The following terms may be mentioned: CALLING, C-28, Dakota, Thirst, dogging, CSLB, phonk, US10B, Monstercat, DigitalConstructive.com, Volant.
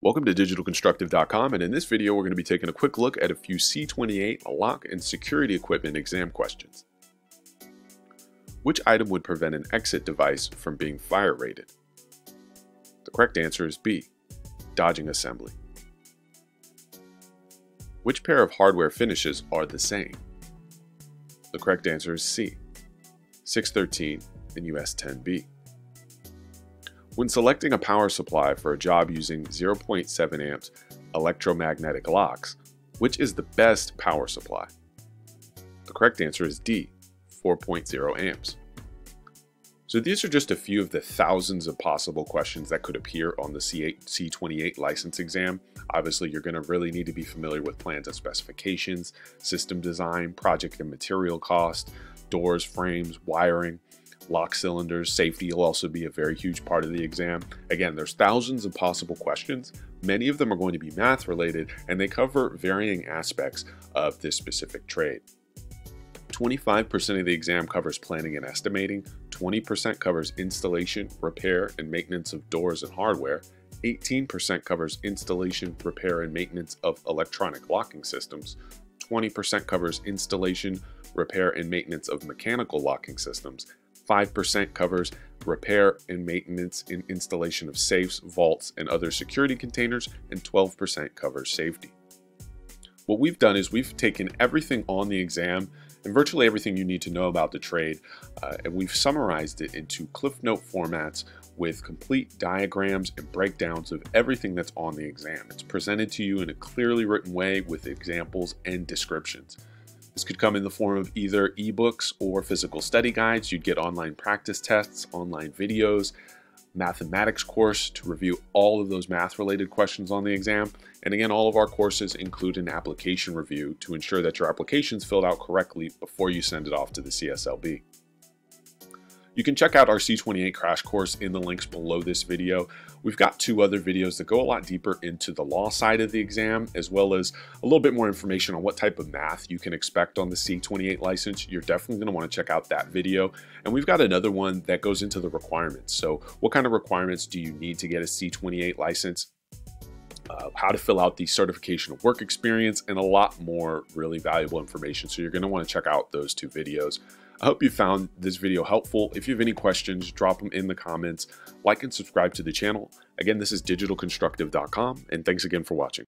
Welcome to DigitalConstructive.com, and in this video we're going to be taking a quick look at a few C-28 lock and security equipment exam questions. Which item would prevent an exit device from being fire rated? The correct answer is B, dodging assembly. Which pair of hardware finishes are the same? The correct answer is C, 613 and US-10B. When selecting a power supply for a job using 0.7 amps electromagnetic locks, which is the best power supply? The correct answer is D, 4.0 amps. So these are just a few of the thousands of possible questions that could appear on the C-28 license exam. Obviously, you're going to really need to be familiar with plans and specifications, system design, project and material cost, doors, frames, wiring, lock cylinders. Safety will also be a very huge part of the exam. Again, there's thousands of possible questions. Many of them are going to be math related, and they cover varying aspects of this specific trade. 25% of the exam covers planning and estimating, 20% covers installation, repair, and maintenance of doors and hardware, 18% covers installation, repair, and maintenance of electronic locking systems, 20% covers installation, repair, and maintenance of mechanical locking systems, 5% covers repair and maintenance and installation of safes, vaults, and other security containers, and 12% covers safety. What we've done is we've taken everything on the exam and virtually everything you need to know about the trade, and we've summarized it into Cliff Note formats with complete diagrams and breakdowns of everything that's on the exam. It's presented to you in a clearly written way with examples and descriptions. This could come in the form of either ebooks or physical study guides. You'd get online practice tests, online videos, mathematics course to review all of those math related questions on the exam. And again, all of our courses include an application review to ensure that your application's filled out correctly before you send it off to the CSLB. You can check out our C-28 crash course in the links below this video. We've got two other videos that go a lot deeper into the law side of the exam, as well as a little bit more information on what type of math you can expect on the C-28 license. You're definitely going to want to check out that video. And we've got another one that goes into the requirements. So what kind of requirements do you need to get a C-28 license? How to fill out the certification of work experience, and a lot more really valuable information. So you're going to want to check out those two videos. I hope you found this video helpful. If you have any questions, drop them in the comments. Like and subscribe to the channel. Again, this is DigitalConstructive.com, and thanks again for watching.